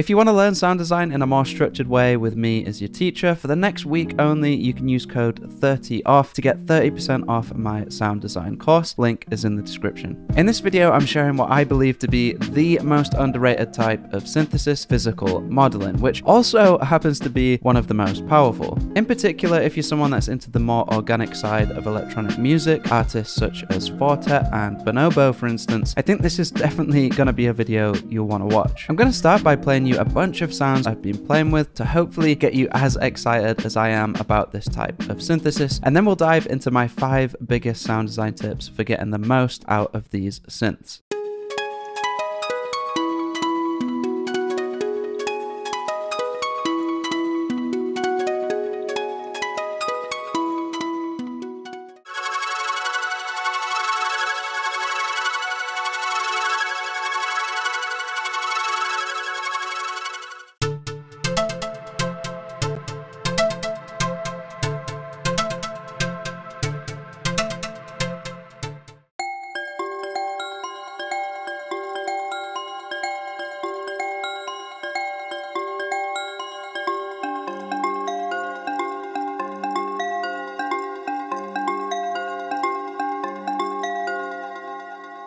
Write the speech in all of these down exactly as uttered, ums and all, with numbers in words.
If you want to learn sound design in a more structured way with me as your teacher, for the next week only, you can use code thirty off to get thirty percent off my sound design course. Link is in the description. In this video, I'm sharing what I believe to be the most underrated type of synthesis, physical modeling, which also happens to be one of the most powerful. In particular, if you're someone that's into the more organic side of electronic music, artists such as Four Tet and Bonobo, for instance, I think this is definitely going to be a video you'll want to watch. I'm going to start by playing you a bunch of sounds I've been playing with to hopefully get you as excited as I am about this type of synthesis, and then we'll dive into my five biggest sound design tips for getting the most out of these synths.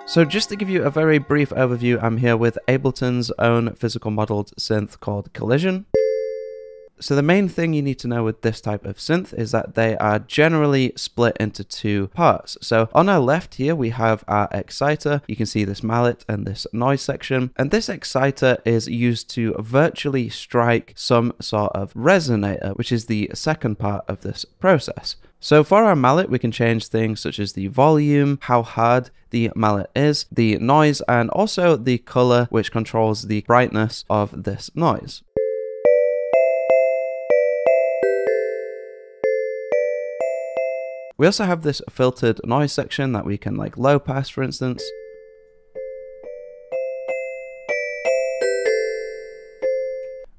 So just to give you a very brief overview, I'm here with Ableton's own physical modeled synth called Collision. So the main thing you need to know with this type of synth is that they are generally split into two parts. So on our left here, we have our exciter. You can see this mallet and this noise section. And this exciter is used to virtually strike some sort of resonator, which is the second part of this process. So for our mallet, we can change things such as the volume, how hard the mallet is, the noise, and also the color, which controls the brightness of this noise. We also have this filtered noise section that we can like low pass, for instance.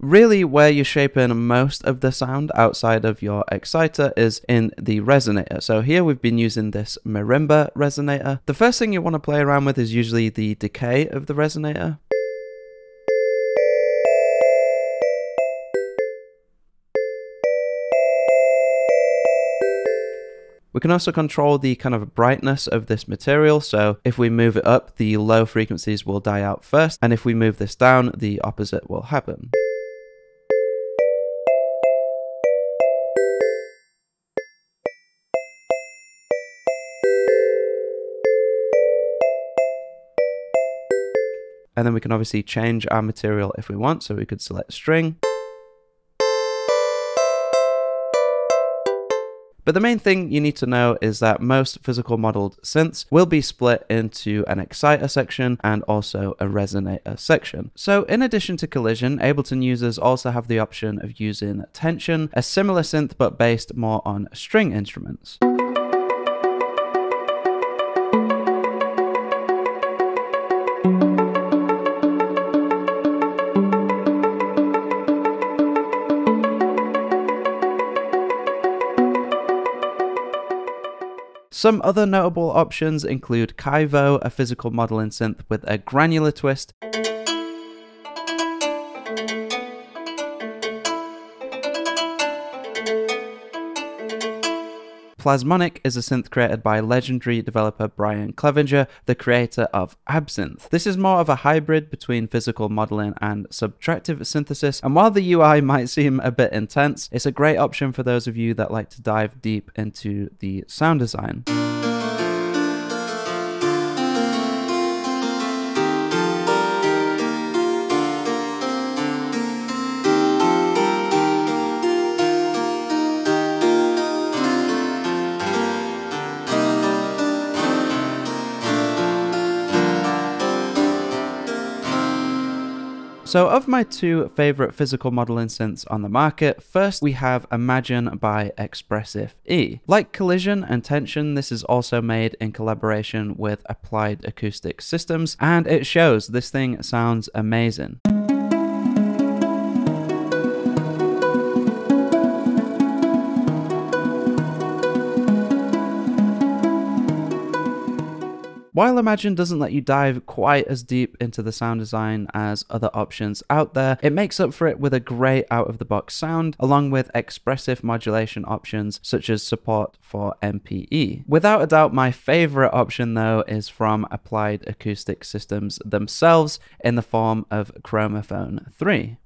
Really where you're shaping most of the sound outside of your exciter is in the resonator. So here we've been using this marimba resonator. The first thing you want to play around with is usually the decay of the resonator. We can also control the kind of brightness of this material. So if we move it up, the low frequencies will die out first. And if we move this down, the opposite will happen. And then we can obviously change our material if we want, so we could select string. But the main thing you need to know is that most physical modeled synths will be split into an exciter section and also a resonator section. So in addition to collision, Ableton users also have the option of using tension, a similar synth but based more on string instruments. Some other notable options include Kaivo, a physical modeling synth with a granular twist, Plasmonic is a synth created by legendary developer Brian Clevinger, the creator of Absynth. This is more of a hybrid between physical modeling and subtractive synthesis, and while the U I might seem a bit intense, it's a great option for those of you that like to dive deep into the sound design. So of my two favorite physical modeling synths on the market, first we have Imagine by Expressive E. Like Collision and Tension, this is also made in collaboration with Applied Acoustic Systems, and it shows. This thing sounds amazing. While Imagine doesn't let you dive quite as deep into the sound design as other options out there, it makes up for it with a great out-of-the-box sound, along with expressive modulation options such as support for M P E. Without a doubt, my favorite option though is from Applied Acoustic Systems themselves in the form of Chromaphone three.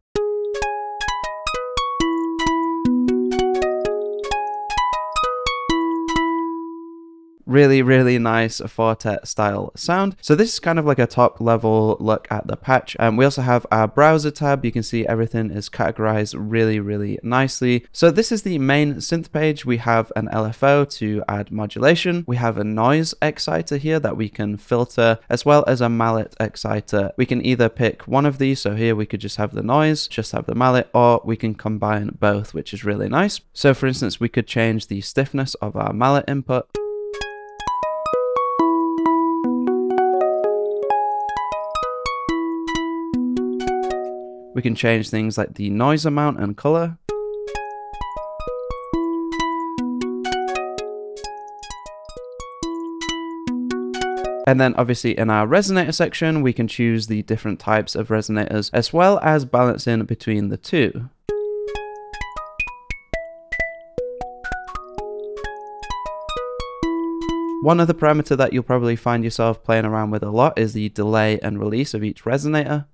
Really, really nice Four Tet style sound. So this is kind of like a top level look at the patch. Um, we also have our browser tab. You can see everything is categorized really, really nicely. So this is the main synth page. We have an L F O to add modulation. We have a noise exciter here that we can filter, as well as a mallet exciter. We can either pick one of these. So here we could just have the noise, just have the mallet, or we can combine both, which is really nice. So for instance, we could change the stiffness of our mallet input. We can change things like the noise amount and color. And then obviously in our resonator section, we can choose the different types of resonators, as well as balancing between the two. One other parameter that you'll probably find yourself playing around with a lot is the delay and release of each resonator.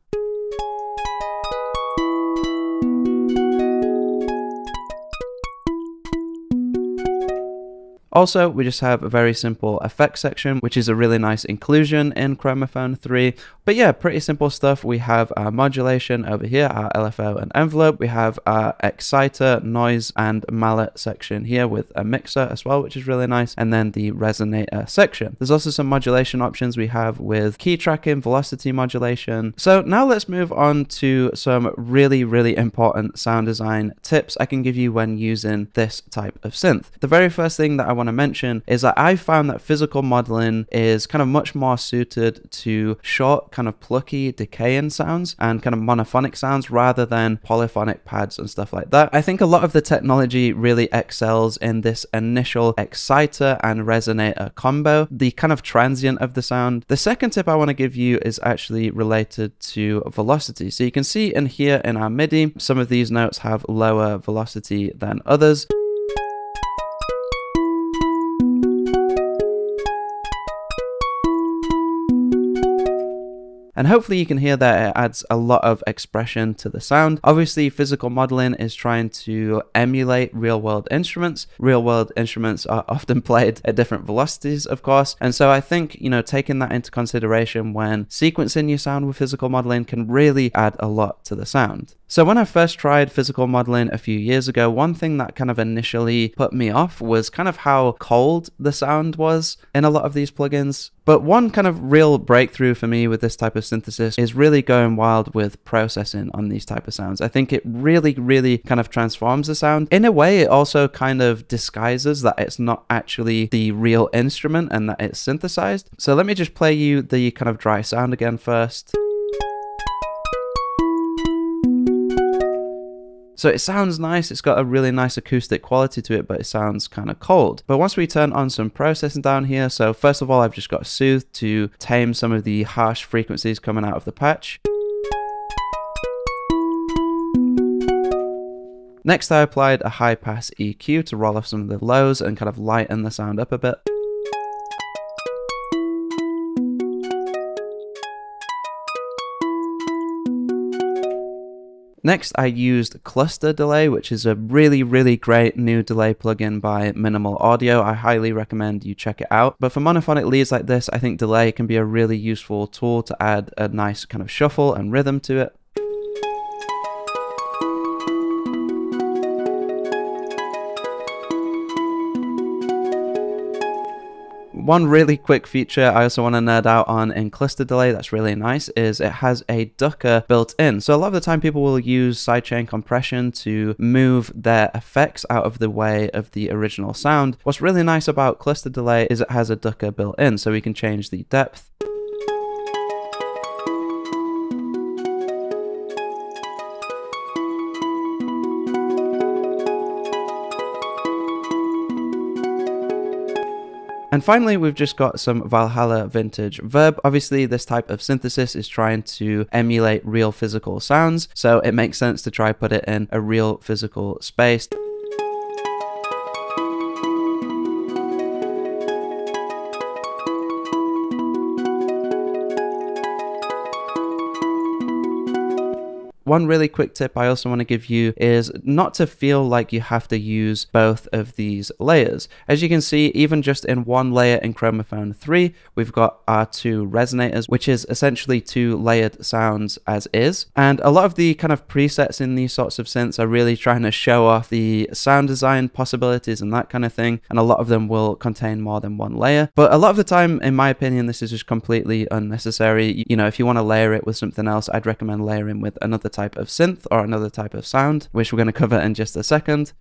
Also, we just have a very simple effects section, which is a really nice inclusion in Chromaphone three. But yeah, pretty simple stuff. We have our modulation over here, our L F O and envelope. We have our exciter, noise, and mallet section here with a mixer as well, which is really nice. And then the resonator section. There's also some modulation options we have with key tracking, velocity modulation. So now let's move on to some really, really important sound design tips I can give you when using this type of synth. The very first thing that I want to mention is that I found that physical modeling is kind of much more suited to short, kind of plucky, decaying sounds and kind of monophonic sounds rather than polyphonic pads and stuff like that. I think a lot of the technology really excels in this initial exciter and resonator combo, the kind of transient of the sound. The second tip I want to give you is actually related to velocity. So you can see in here in our MIDI, some of these notes have lower velocity than others. And hopefully you can hear that it adds a lot of expression to the sound. Obviously, physical modeling is trying to emulate real-world instruments. Real-world instruments are often played at different velocities, of course. And so I think, you know, taking that into consideration when sequencing your sound with physical modeling can really add a lot to the sound. So when I first tried physical modeling a few years ago, one thing that kind of initially put me off was kind of how cold the sound was in a lot of these plugins. But one kind of real breakthrough for me with this type of synthesis is really going wild with processing on these type of sounds. I think it really, really kind of transforms the sound. In a way, it also kind of disguises that it's not actually the real instrument and that it's synthesized. So let me just play you the kind of dry sound again first. So it sounds nice, it's got a really nice acoustic quality to it, but it sounds kind of cold. But once we turn on some processing down here, so first of all, I've just got Soothe to tame some of the harsh frequencies coming out of the patch. Next, I applied a high pass E Q to roll off some of the lows and kind of lighten the sound up a bit. Next, I used Cluster Delay, which is a really, really great new delay plugin by Minimal Audio. I highly recommend you check it out. But for monophonic leads like this, I think delay can be a really useful tool to add a nice kind of shuffle and rhythm to it. One really quick feature I also want to nerd out on in Cluster Delay that's really nice is it has a ducker built in. So a lot of the time people will use sidechain compression to move their effects out of the way of the original sound. What's really nice about Cluster Delay is it has a ducker built in, so we can change the depth. And finally, we've just got some Valhalla Vintage Verb. Obviously, this type of synthesis is trying to emulate real physical sounds, so it makes sense to try put it in a real physical space. One really quick tip I also want to give you is not to feel like you have to use both of these layers. As you can see, even just in one layer in Chromaphone three, we've got our two resonators, which is essentially two layered sounds as is. And a lot of the kind of presets in these sorts of synths are really trying to show off the sound design possibilities and that kind of thing. And a lot of them will contain more than one layer. But a lot of the time, in my opinion, this is just completely unnecessary. You know, if you want to layer it with something else, I'd recommend layering with another type of synth or another type of sound, which we're going to cover in just a second.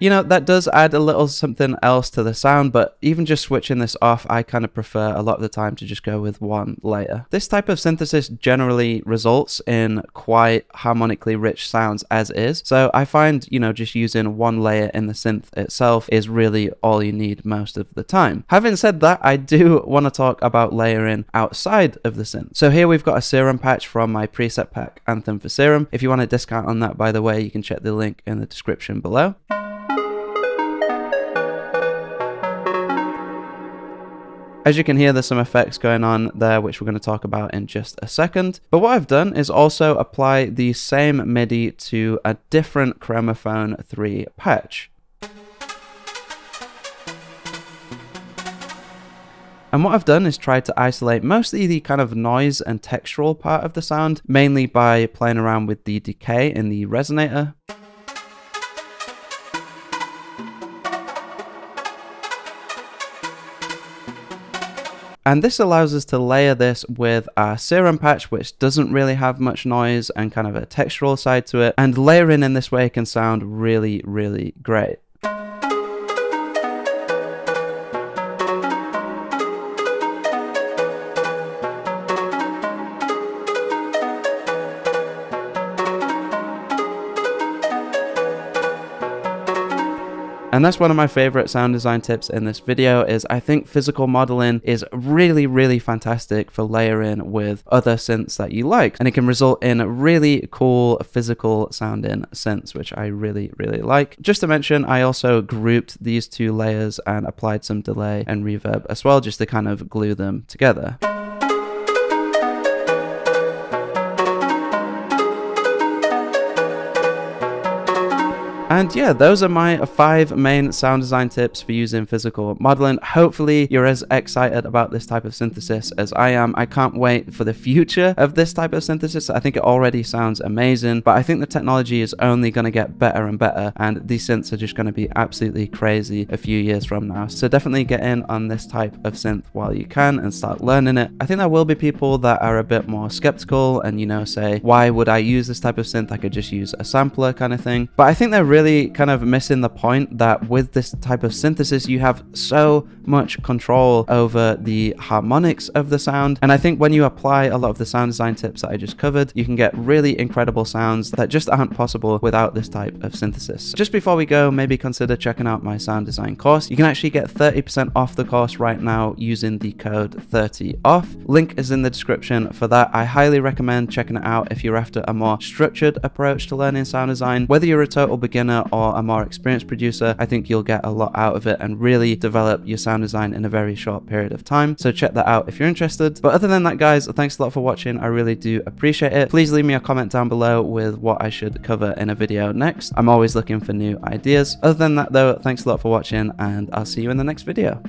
You know, that does add a little something else to the sound, but even just switching this off, I kind of prefer a lot of the time to just go with one layer. This type of synthesis generally results in quite harmonically rich sounds as is. So I find, you know, just using one layer in the synth itself is really all you need most of the time. Having said that, I do want to talk about layering outside of the synth. So here we've got a Serum patch from my preset pack, Anthem for Serum. If you want a discount on that, by the way, you can check the link in the description below. As you can hear, there's some effects going on there, which we're going to talk about in just a second. But what I've done is also apply the same MIDI to a different Chromaphone three patch. And what I've done is tried to isolate mostly the kind of noise and textural part of the sound, mainly by playing around with the decay in the resonator. And this allows us to layer this with our Serum patch, which doesn't really have much noise and kind of a textural side to it. And layering in this way can sound really, really great. And that's one of my favorite sound design tips in this video is I think physical modeling is really, really fantastic for layering with other synths that you like. And it can result in really cool physical sounding synths, which I really, really like. Just to mention, I also grouped these two layers and applied some delay and reverb as well, just to kind of glue them together. And yeah, those are my five main sound design tips for using physical modeling. Hopefully you're as excited about this type of synthesis as I am. I can't wait for the future of this type of synthesis. I think it already sounds amazing, but I think the technology is only going to get better and better, and these synths are just going to be absolutely crazy a few years from now. So definitely get in on this type of synth while you can and start learning it. I think there will be people that are a bit more skeptical and, you know, say, why would I use this type of synth? I could just use a sampler kind of thing. But I think they're really kind of missing the point that with this type of synthesis you have so much control over the harmonics of the sound, and I think when you apply a lot of the sound design tips that I just covered, you can get really incredible sounds that just aren't possible without this type of synthesis. Just before we go, maybe consider checking out my sound design course. You can actually get thirty percent off the course right now using the code thirty off. Link is in the description for that. I highly recommend checking it out if you're after a more structured approach to learning sound design. Whether you're a total beginner or a more experienced producer, I think you'll get a lot out of it and really develop your sound design in a very short period of time. So check that out if you're interested. But other than that, guys, thanks a lot for watching. I really do appreciate it. Please leave me a comment down below with what I should cover in a video next. I'm always looking for new ideas. Other than that though, thanks a lot for watching, and I'll see you in the next video.